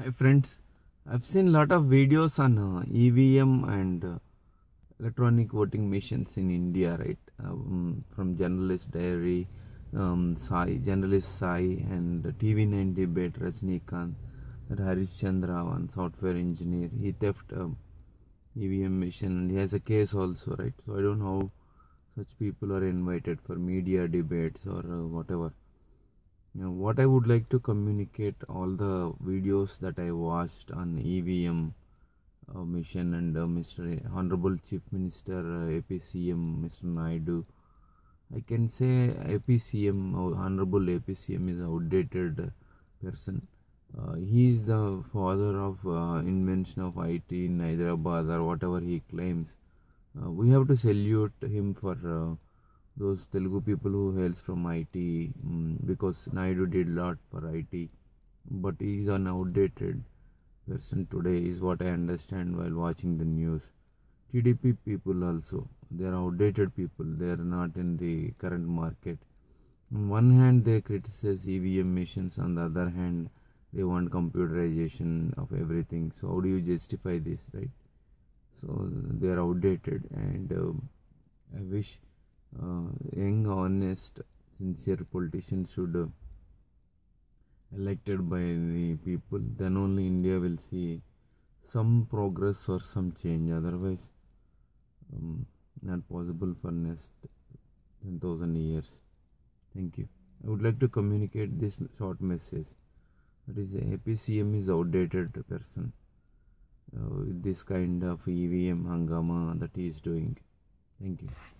Hi friends, I've seen lot of videos on EVM and electronic voting machines in India, right? From Journalist Diary, Sai, Journalist Sai, and TV9 Debate, Rajnikant, Harish Chandra, one software engineer. He theft EVM machine and he has a case also, right? So I don't know how such people are invited for media debates or whatever. Now, what I would like to communicate, all the videos that I watched on EVM mission and Mr. Honorable Chief Minister APCM, Mr. Naidu, I can say APCM, Honorable APCM is an outdated person. He is the father of invention of IT in Hyderabad or whatever he claims. We have to salute him for those Telugu people who hails from IT, because Naidu did a lot for IT, but he is an outdated person today is what I understand while watching the news. TDP people also, they are outdated people, they are not in the current market. On one hand they criticize EVM machines, on the other hand they want computerization of everything. So how do you justify this, right? So they are outdated, and I wish young, honest, sincere politicians should elected by the people. Then only India will see some progress or some change. Otherwise, not possible for next 10,000 years. Thank you. I would like to communicate this short message. That is, APCM is outdated person. This kind of EVM hangama that he is doing. Thank you.